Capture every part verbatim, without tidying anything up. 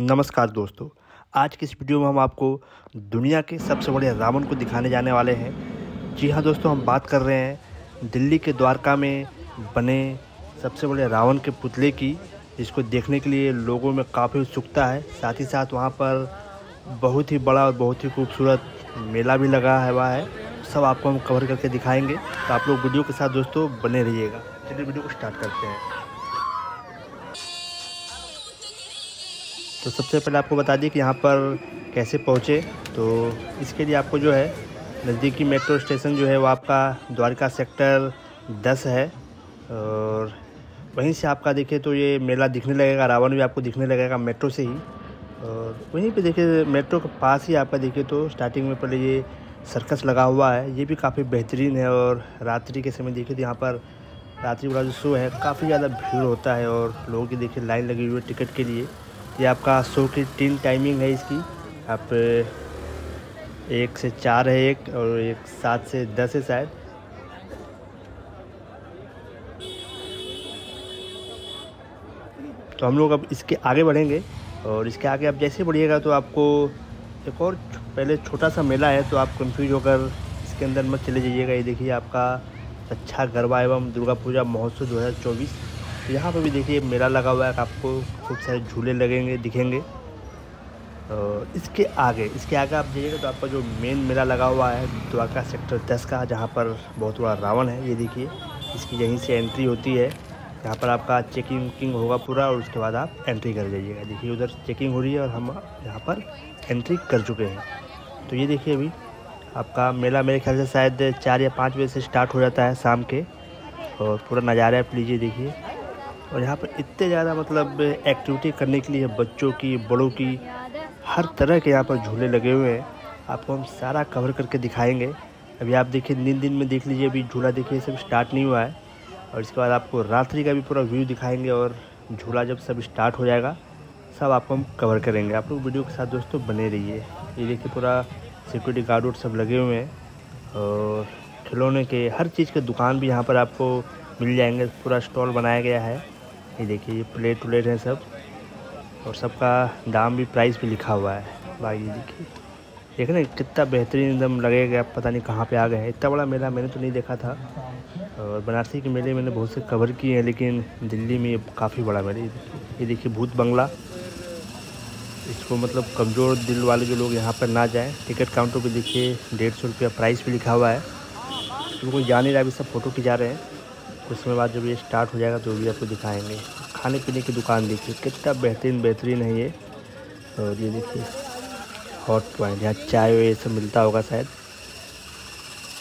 नमस्कार दोस्तों, आज की इस वीडियो में हम आपको दुनिया के सबसे बड़े रावण को दिखाने जाने वाले हैं। जी हाँ दोस्तों, हम बात कर रहे हैं दिल्ली के द्वारका में बने सबसे बड़े रावण के पुतले की, जिसको देखने के लिए लोगों में काफ़ी उत्सुकता है। साथ ही साथ वहाँ पर बहुत ही बड़ा और बहुत ही खूबसूरत मेला भी लगा हुआ है। सब आपको हम कवर करके दिखाएँगे, तो आप लोग वीडियो के साथ दोस्तों बने रहिएगा। चलिए वीडियो को स्टार्ट करते हैं। तो सबसे पहले आपको बता दें कि यहाँ पर कैसे पहुँचे, तो इसके लिए आपको जो है नज़दीकी मेट्रो स्टेशन जो है वो आपका द्वारका सेक्टर दस है, और वहीं से आपका देखिए तो ये मेला दिखने लगेगा, रावण भी आपको दिखने लगेगा मेट्रो से ही। और वहीं पे देखिए मेट्रो के पास ही आपका देखिए तो स्टार्टिंग में पहले ये सर्कस लगा हुआ है, ये भी काफ़ी बेहतरीन है। और रात्रि के समय देखिए तो यहाँ पर रात्रि वाला जो शो है काफ़ी ज़्यादा भीड़ होता है, और लोगों की देखिए लाइन लगी हुई है टिकट के लिए। ये आपका शो की तीन टाइमिंग है इसकी, आप एक से चार है एक, और एक सात से दस है शायद। तो हम लोग अब इसके आगे बढ़ेंगे, और इसके आगे आप जैसे बढ़िएगा तो आपको एक और पहले छोटा सा मेला है, तो आप कंफ्यूज होकर इसके अंदर मत चले जाइएगा। ये देखिए आपका अच्छा गरबा एवं दुर्गा पूजा महोत्सव दो हज़ार चौबीस, यहाँ पर भी देखिए मेला लगा हुआ है, आपको खूब सारे झूले लगेंगे दिखेंगे। और इसके आगे इसके आगे आप देखिएगा तो आपका जो मेन मेला लगा हुआ है द्वारका सेक्टर दस का, जहाँ पर बहुत बड़ा रावण है। ये देखिए इसकी यहीं से एंट्री होती है, यहाँ पर आपका चेकिंग वकिंग होगा पूरा, और उसके बाद आप एंट्री कर लीजिएगा। देखिए उधर चेकिंग हो रही है और हम यहाँ पर एंट्री कर चुके हैं। तो ये देखिए अभी आपका मेला मेरे ख्याल से शायद चार या पाँच बजे से स्टार्ट हो जाता है शाम के, और पूरा नज़ारा आप लीजिए देखिए। और यहाँ पर इतने ज़्यादा मतलब एक्टिविटी करने के लिए बच्चों की बड़ों की हर तरह के यहाँ पर झूले लगे हुए हैं, आपको हम सारा कवर करके दिखाएंगे। अभी आप देखिए दिन दिन में देख लीजिए, अभी झूला देखिए सब स्टार्ट नहीं हुआ है, और इसके बाद आपको रात्रि का भी पूरा व्यू दिखाएंगे, और झूला जब सब स्टार्ट हो जाएगा सब आपको हम कवर करेंगे। आप लोग वीडियो के साथ दोस्तों बने रहिए। ये देखिए पूरा सिक्योरिटी गार्ड और सब लगे हुए हैं, और खिलौने के हर चीज़ के दुकान भी यहाँ पर आपको मिल जाएंगे, पूरा स्टॉल बनाया गया है। ये देखिए ये प्लेट व्लेट हैं सब, और सबका दाम भी प्राइस भी लिखा हुआ है। भाई ये देखिए देखिए ना कितना बेहतरीन एकदम लगेगा, पता नहीं कहाँ पे आ गए हैं। इतना बड़ा मेला मैंने तो नहीं देखा था, और बनारसी के मेले मैंने बहुत से कवर किए हैं, लेकिन दिल्ली में ये काफ़ी बड़ा मेला। ये देखिए भूत बंगला, इसको मतलब कमज़ोर दिल वाले जो लोग यहाँ पर ना जाएँ। टिकट काउंटर पर देखिए डेढ़ सौ रुपया प्राइस भी लिखा हुआ है, लोगों को जाने अभी सब फ़ोटो खिंचा रहे हैं। कुछ समय बाद जब ये स्टार्ट हो जाएगा तो भी आपको दिखाएंगे। खाने पीने की दुकान देखिए कितना बेहतरीन बेहतरीन है ये, और ये देखिए हॉट पॉइंट, यहाँ चाय वाय सब मिलता होगा शायद,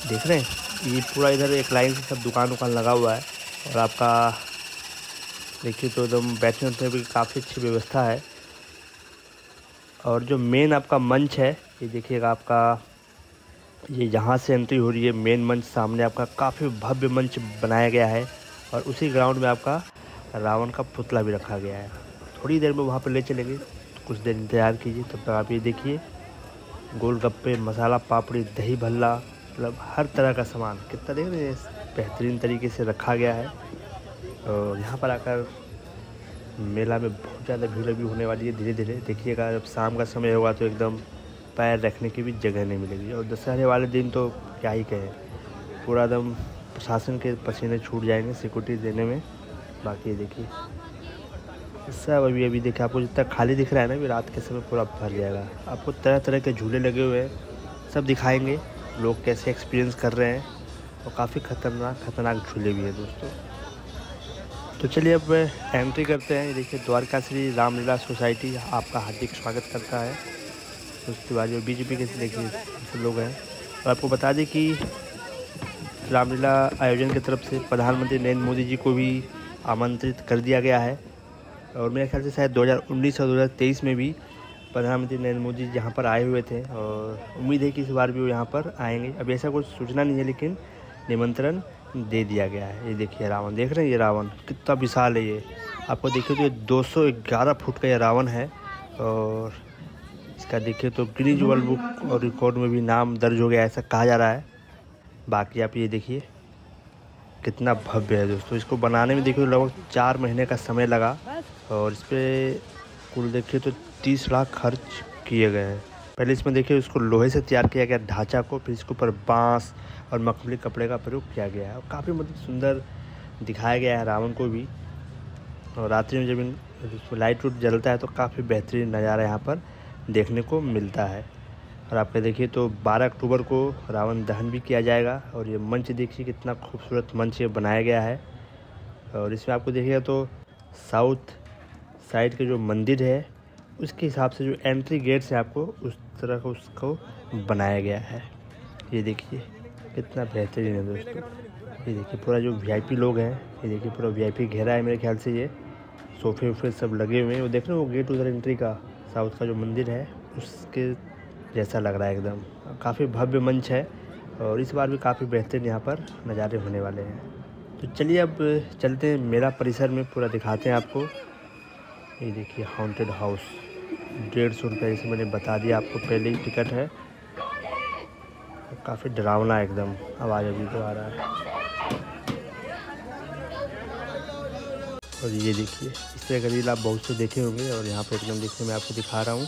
देख रहे हैं। ये पूरा इधर एक लाइन से सब दुकान वकान लगा हुआ है, और आपका देखिए तो एकदम बैठने उठने की काफ़ी अच्छी व्यवस्था है। और जो मेन आपका मंच है ये देखिएगा, आपका ये यहाँ से एंट्री हो रही है मेन मंच, सामने आपका काफ़ी भव्य मंच बनाया गया है, और उसी ग्राउंड में आपका रावण का पुतला भी रखा गया है। थोड़ी देर में वहाँ पर ले चलेंगे, कुछ देर इंतजार कीजिए। तब तक आप ये देखिए गोलगप्पे, मसाला पापड़ी, दही भल्ला, मतलब हर तरह का सामान कितना देर में बेहतरीन तरीके से रखा गया है। और यहाँ पर आकर मेला में बहुत ज़्यादा भीड़ भी होने वाली है धीरे धीरे, देखिएगा जब शाम का समय होगा तो एकदम पैर रखने की भी जगह नहीं मिलेगी। और दशहरे वाले दिन तो क्या ही कहें, पूरा एकदम प्रशासन के पसीने छूट जाएंगे सिक्योरिटी देने में। बाकी ये देखिए सब अभी अभी देखिए आपको जितना खाली दिख रहा है ना, अभी रात के समय पूरा भर जाएगा। आपको तरह तरह के झूले लगे हुए हैं, सब दिखाएंगे लोग कैसे एक्सपीरियंस कर रहे हैं, और काफ़ी खतरनाक खतरनाक झूले भी हैं दोस्तों। तो चलिए अब एंट्री करते हैं। देखिए द्वारका श्री रामलीला सोसाइटी आपका हार्दिक स्वागत करता है। उसके बाद जो बीजेपी के देखिए लोग हैं, और आपको बता दें कि रामलीला आयोजन की तरफ से प्रधानमंत्री नरेंद्र मोदी जी को भी आमंत्रित कर दिया गया है, और मेरे ख्याल से शायद दो हज़ार उन्नीस और दो हज़ार तेईस में भी प्रधानमंत्री नरेंद्र मोदी जी यहाँ पर आए हुए थे, और उम्मीद है कि इस बार भी वो यहाँ पर आएंगे। अब ऐसा कुछ सूचना नहीं है, लेकिन निमंत्रण दे दिया गया है। ये देखिए रावण, देख रहे हैं ये रावण कितना विशाल है। ये आपको देखिए तो ये दो सौ ग्यारह फुट का ये रावण है, और इसका देखिए तो गिनीज वर्ल्ड बुक और रिकॉर्ड में भी नाम दर्ज हो गया ऐसा कहा जा रहा है। बाकी आप ये देखिए कितना भव्य है दोस्तों, इसको बनाने में देखिए लगभग चार महीने का समय लगा, और इस पर कुल देखिए तो तीस लाख खर्च किए गए हैं। पहले इसमें देखिए उसको लोहे से तैयार किया गया ढांचा को, फिर इसके ऊपर बाँस और मखमली कपड़े का प्रयोग किया गया है और काफ़ी मतलब सुंदर दिखाया गया है रावण को भी। और रात्रि में जब इन लाइट वूट जलता है तो काफ़ी बेहतरीन नज़ारा यहाँ पर देखने को मिलता है। और आपके देखिए तो बारह अक्टूबर को रावण दहन भी किया जाएगा। और ये मंच देखिए कितना खूबसूरत मंच ये बनाया गया है। और इसमें आपको देखिएगा तो साउथ साइड के जो मंदिर है उसके हिसाब से जो एंट्री गेट से आपको उस तरह का उसको बनाया गया है। ये देखिए कितना बेहतरीन है दोस्तों। ये देखिए पूरा जो वीआईपी लोग हैं, ये देखिए पूरा वीआईपी घेरा है मेरे ख्याल से। ये सोफे वोफे सब लगे हुए हैं। वो देख रहे हो वो गेट उधर एंट्री का साउथ का जो मंदिर है उसके जैसा लग रहा है एकदम। काफ़ी भव्य मंच है और इस बार भी काफ़ी बेहतरीन यहाँ पर नज़ारे होने वाले हैं। तो चलिए अब चलते हैं मेला परिसर में, पूरा दिखाते हैं आपको। ये देखिए हॉन्टेड हाउस, डेढ़ सौ रुपये जैसे मैंने बता दिया आपको पहले ही टिकट है। काफ़ी डरावना एकदम आवाज़ अभी तो आ रहा है। और ये देखिए इस तरह का रील आप बहुत से देखे होंगे और यहाँ पर एकदम देखने में आपको दिखा रहा हूँ।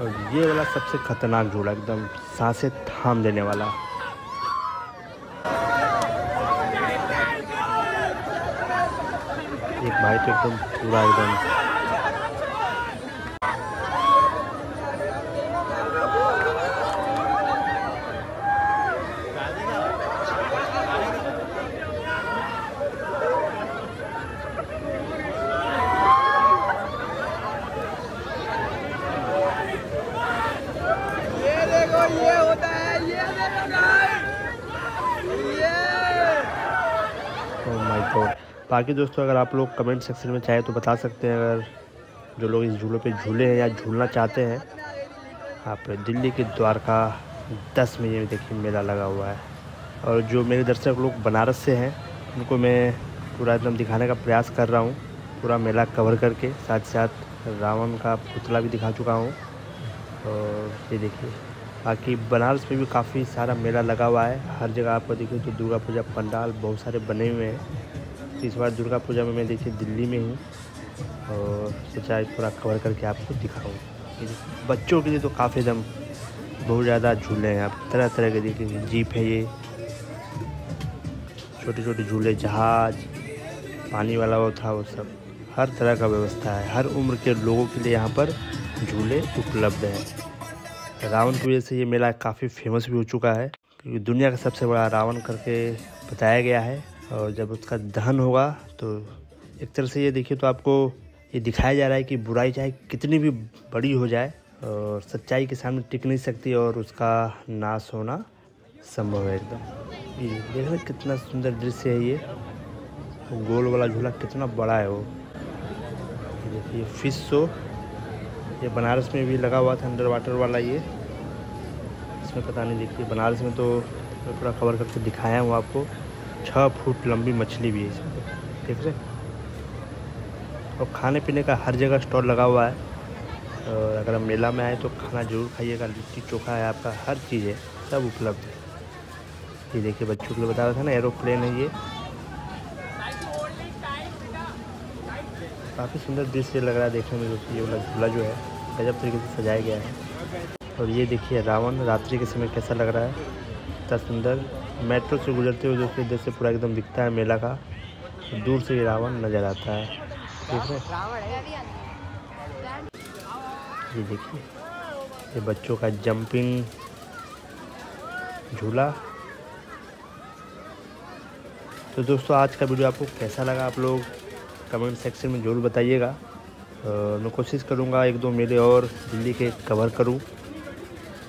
और ये वाला सबसे खतरनाक झूला, एकदम सांसें थाम देने वाला। एक भाई तो एकदम पूरा एकदम बाकी दोस्तों अगर आप लोग कमेंट सेक्शन में चाहे तो बता सकते हैं, अगर जो लोग इस झूलों पे झूले हैं या झूलना चाहते हैं। आप दिल्ली के द्वारका दस में ये देखिए मेला लगा हुआ है। और जो मेरे दर्शक लोग बनारस से हैं उनको मैं पूरा एकदम दिखाने का प्रयास कर रहा हूँ, पूरा मेला कवर करके। साथ साथ रावण का पुतला भी दिखा चुका हूँ। और ये देखिए बाकी बनारस में भी काफ़ी सारा मेला लगा हुआ है। हर जगह आपको देखिए तो दुर्गा पूजा पंडाल बहुत सारे बने हुए हैं। इस बार दुर्गा पूजा में मैं देखिए दिल्ली में हूँ और सोचा पूरा कवर करके आपको दिखाऊँ। बच्चों के लिए तो काफ़ी दम बहुत ज़्यादा झूले हैं आप, तरह तरह के देखिए। जीप है ये, छोटे छोटे झूले, जहाज, पानी वाला वो था, वो सब हर तरह का व्यवस्था है। हर उम्र के लोगों के लिए यहाँ पर झूले उपलब्ध हैं। रावण की वजह से ये मेला काफ़ी फेमस भी हो चुका है क्योंकि दुनिया का सबसे बड़ा रावण करके बताया गया है। और जब उसका दहन होगा तो एक तरह से ये देखिए तो आपको ये दिखाया जा रहा है कि बुराई चाहे कितनी भी बड़ी हो जाए और सच्चाई के सामने टिक नहीं सकती और उसका नाश होना संभव है एकदम। ये देखिए कितना सुंदर दृश्य है। ये गोल वाला झूला कितना बड़ा है वो। देखिए फिश शो ये बनारस में भी लगा हुआ था, अंडर वाटर वाला। ये इसमें पता नहीं, देखिए बनारस में तो मैं पूरा कवर करके दिखाया हूँ आपको। छः फुट लंबी मछली भी है इसमें, देख रहे। और खाने पीने का हर जगह स्टॉल लगा हुआ है। और अगर आप मेला में आए तो खाना जरूर खाइएगा। लिट्टी चोखा है आपका, हर चीज़ है, सब उपलब्ध है। ये देखिए बच्चों के लिए बता रहा था ना, एरोप्लेन है ये। काफ़ी सुंदर दृश्य लग रहा है देखने में दोस्तों। ये वाला झूला जो है गजब तरीके से सजाया गया है। और ये देखिए रावण रात्रि के समय कैसा लग रहा है, इतना सुंदर। मेट्रो से गुजरते हुए दोस्तों इधर से पूरा एकदम दिखता है मेला का, दूर से ये रावण नज़र आता है, ठीक है। ये देखिए ये बच्चों का जंपिंग झूला। तो दोस्तों आज का वीडियो आपको कैसा लगा आप लोग कमेंट सेक्शन में ज़रूर बताइएगा। मैं कोशिश करूँगा एक दो मेले और दिल्ली के कवर करूँ।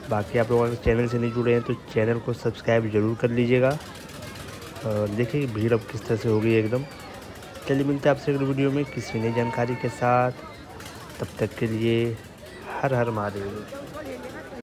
बाकी आप लोग अगर चैनल से नहीं जुड़े हैं तो चैनल को सब्सक्राइब ज़रूर कर लीजिएगा। और देखिए भीड़ अब किस तरह से हो गई एकदम। चलिए मिलते हैं आपसे अगले वीडियो में किसी नई जानकारी के साथ। तब तक के लिए हर हर महादेव।